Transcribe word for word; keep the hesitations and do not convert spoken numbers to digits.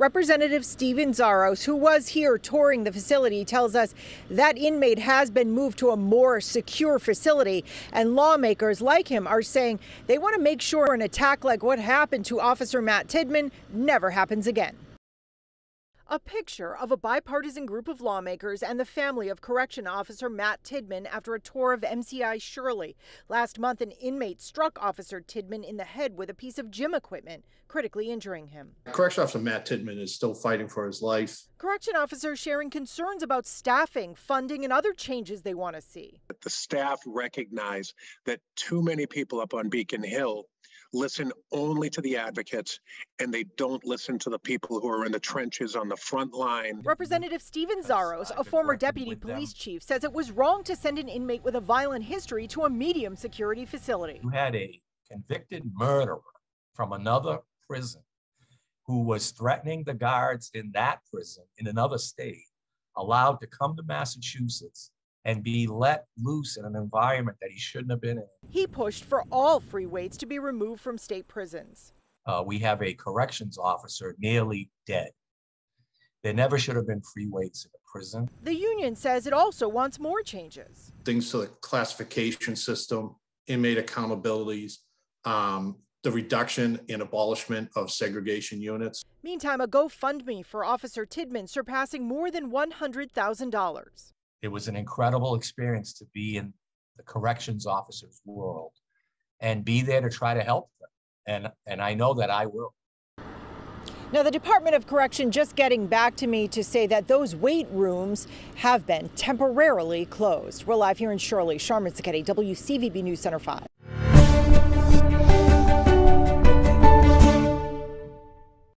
Representative Steven Xiarhos, who was here touring the facility, tells us that inmate has been moved to a more secure facility, and lawmakers like him are saying they want to make sure an attack like what happened to Officer Matt Tidman never happens again. A picture of a bipartisan group of lawmakers and the family of Correction Officer Matt Tidman after a tour of M C I Shirley. Last month, an inmate struck Officer Tidman in the head with a piece of gym equipment, critically injuring him. Correction Officer Matt Tidman is still fighting for his life. Correction officers sharing concerns about staffing, funding, and other changes they want to see. The staff recognize that too many people up on Beacon Hill listen only to the advocates, and they don't listen to the people who are in the trenches on the front line. Representative Steven Xiarhos, a former deputy police chief, says it was wrong to send an inmate with a violent history to a medium security facility. You had a convicted murderer from another prison who was threatening the guards in that prison in another state, allowed to come to Massachusetts and be let loose in an environment that he shouldn't have been in. He pushed for all free weights to be removed from state prisons. Uh, we have a corrections officer nearly dead. There never should have been free weights in a prison. The union says it also wants more changes. Things to the classification system, inmate accountabilities, um, the reduction and abolishment of segregation units. Meantime, a GoFundMe for Officer Tidman surpassing more than one hundred thousand dollars. It was an incredible experience to be in the corrections officer's world and be there to try to help them. And, and I know that I will. Now, the Department of Correction just getting back to me to say that those weight rooms have been temporarily closed. We're live here in Shirley. Charmin Saketti, W C V B News Center five.